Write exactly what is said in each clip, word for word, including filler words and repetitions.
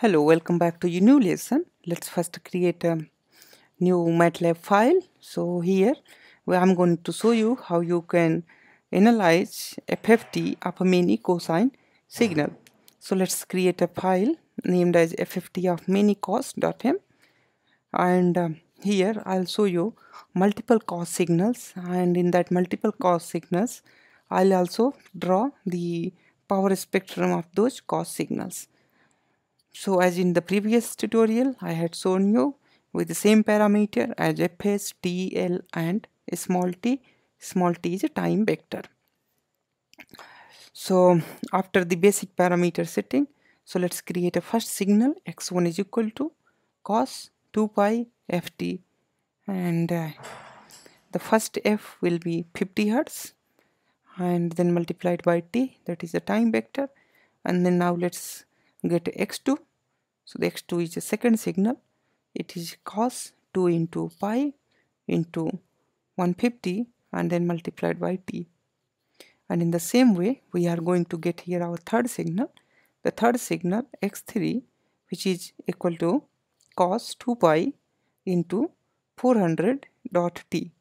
Hello, welcome back to your new lesson. Let's first create a new MATLAB file. So here where I'm going to show you how you can analyze F F T of a many cosine signal. So let's create a file named as F F T of many cos dot m, and um, here I'll show you multiple cos signals, and in that multiple cos signals I'll also draw the power spectrum of those cos signals. So as in the previous tutorial, I had shown you with the same parameter as F S, T, L and small t. Small t is a time vector. So after the basic parameter setting, so let's create a first signal. X one is equal to cos two pi F T, and uh, the first F will be fifty hertz, and then multiplied by t, that is the time vector. And then now let's get x two. So the x two is the second signal. It is cos two into pi into one fifty and then multiplied by t. And in the same way we are going to get here our third signal. The third signal x three, which is equal to cos two pi into four hundred dot t.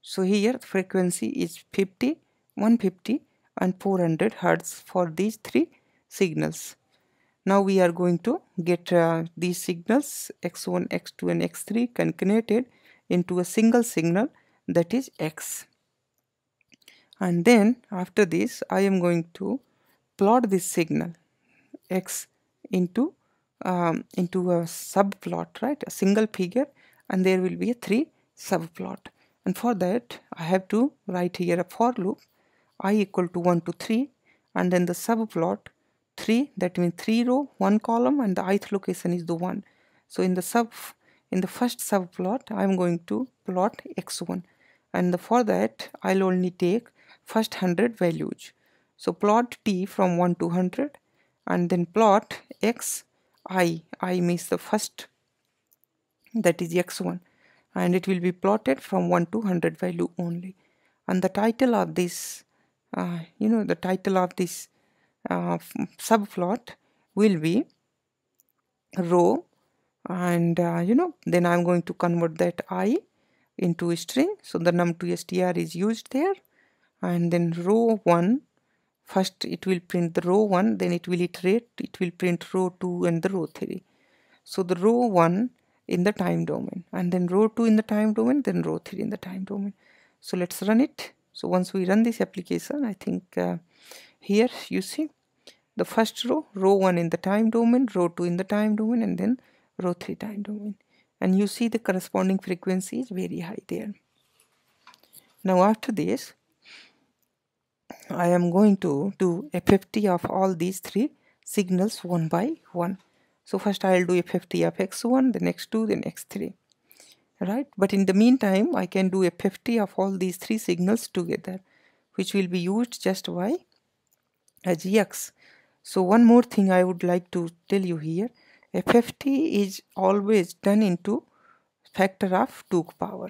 So here frequency is fifty, one fifty and four hundred hertz for these three signals. Now we are going to get uh, these signals x one, x two and x three concatenated into a single signal, that is x. And then after this I am going to plot this signal x into um, into a subplot, right, a single figure, and there will be a three subplot. And for that I have to write here a for loop, I equal to one to three, and then the subplot three, that means three row, one column, and the ith location is the one. So in the sub in the first subplot I am going to plot x one, and the, for that I'll only take first one hundred values. So plot t from one to one hundred, and then plot x i i means the first, that is x one, and it will be plotted from one to one hundred value only. And the title of this uh, you know the title of this Uh, subplot will be row, and uh, you know then I'm going to convert that I into a string. So the num two str is used there, and then row one, first it will print the row one, then it will iterate, it will print row two and the row three. So the row one in the time domain, and then row two in the time domain, then row three in the time domain. So let's run it. So once we run this application, I think uh, here you see the first row, row one in the time domain, row two in the time domain, and then row three time domain, and you see the corresponding frequency is very high there. Now after this I am going to do F F T of all these three signals one by one. So first I will do F F T of x one, then x two, then x three, right? But in the meantime I can do F F T of all these three signals together, which will be used just by as x. So one more thing I would like to tell you here, F F T is always done into factor of two power.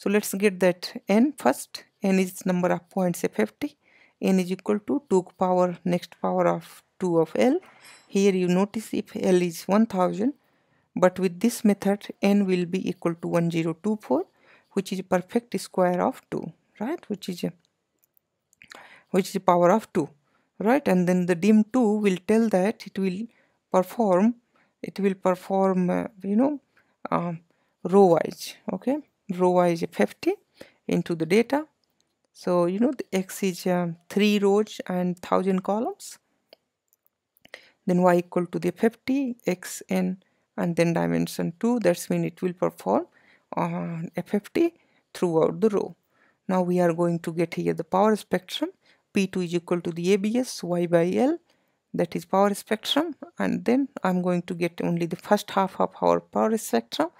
So let's get that n first. N is number of points F F T. N is equal to two power next power of two of L. Here you notice if L is one thousand, but with this method n will be equal to one thousand twenty-four, which is perfect square of two, right, which is a, which is a power of two, right? And then the dim two will tell that it will perform it will perform uh, you know uh, row wise, okay, row wise F F T into the data. So you know the x is uh, three rows and thousand columns, then y equal to the F F T xn and then dimension two. That's mean it will perform uh, F F T throughout the row. Now we are going to get here the power spectrum. P two is equal to the abs y by l, that is power spectrum, and then I'm going to get only the first half of our power spectrum.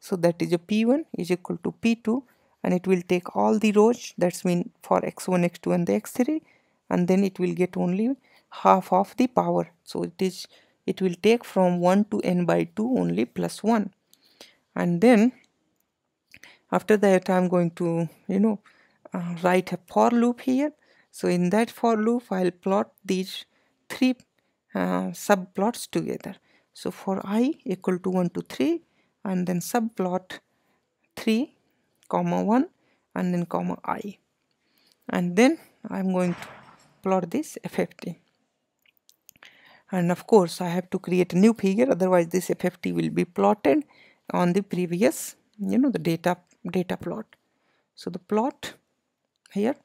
So that is a p one is equal to p two, and it will take all the rows, that's mean for x one, x two and the x three, and then it will get only half of the power. So it is it will take from one to n by two only plus one. And then after that I'm going to you know uh, write a for loop here. So in that for loop I'll plot these three uh, subplots together, So for I equal to one, two, three, and then subplot three comma one and then comma I, and then I'm going to plot this F F T. And of course I have to create a new figure, otherwise this F F T will be plotted on the previous, you know, the data data plot. So the plot here,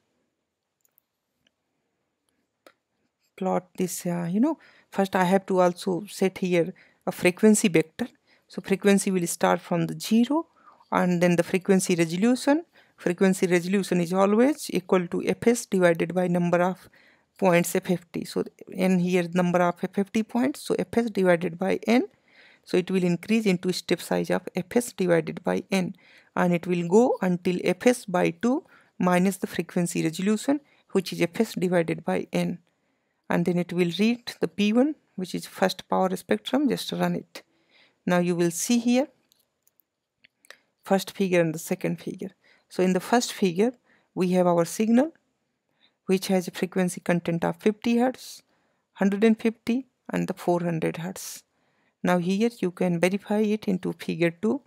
plot this, uh, you know, first I have to also set here a frequency vector. So frequency will start from the zero, and then the frequency resolution. Frequency resolution is always equal to fs divided by number of points F F T. So n here number of F F T points, so fs divided by n. So it will increase into step size of fs divided by n, and it will go until fs by two minus the frequency resolution, which is fs divided by n. And then it will read the P one, which is first power spectrum. Just run it. Now you will see here first figure and the second figure. So in the first figure we have our signal, which has a frequency content of fifty hertz, one hundred fifty, and the four hundred hertz. Now here you can verify it into figure two,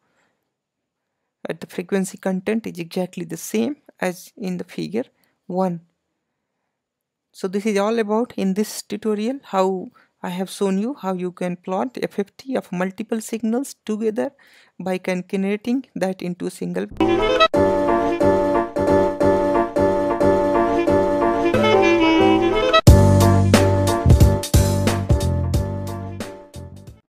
but the frequency content is exactly the same as in the figure one. So this is all about in this tutorial how I have shown you how you can plot F F T of multiple signals together by concatenating that into a single